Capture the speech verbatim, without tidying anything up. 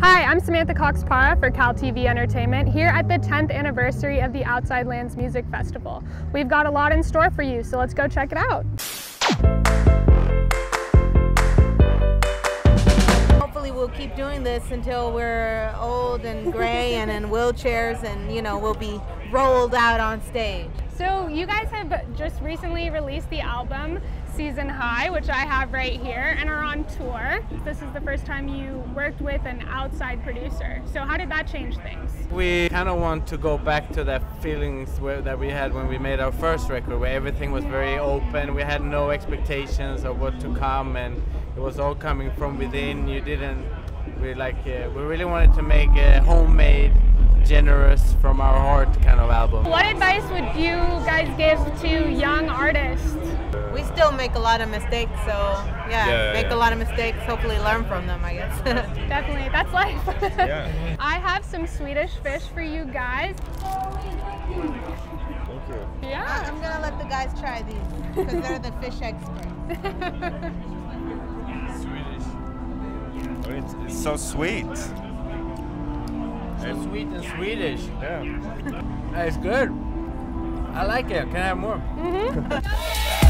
Hi, I'm Samantha Cox-Parra for CalTV Entertainment here at the tenth anniversary of the Outside Lands Music Festival. We've got a lot in store for you, so let's go check it out. Hopefully we'll keep doing this until we're old and gray and in wheelchairs and, you know, we'll be rolled out on stage. So you guys have just recently released the album Season High, which I have right here, and are on tour. This is the first time you worked with an outside producer. So how did that change things? We kind of want to go back to the feelings where, that we had when we made our first record, where everything was very open. We had no expectations of what to come, and it was all coming from within. You didn't. We like. Uh, we really wanted to make a homemade, generous, from our heart kind of album. What advice would you guys give to young artists? We still make a lot of mistakes, so yeah, yeah make yeah. a lot of mistakes, hopefully learn from them, I guess. Definitely, that's life. Yeah. I have some Swedish fish for you guys. Thank you. Yeah. I, I'm gonna let the guys try these, because they're the fish experts. Swedish. It's, it's so sweet. So sweet and Swedish. Yeah. It's good. I like it. Can I have more? Mm-hmm.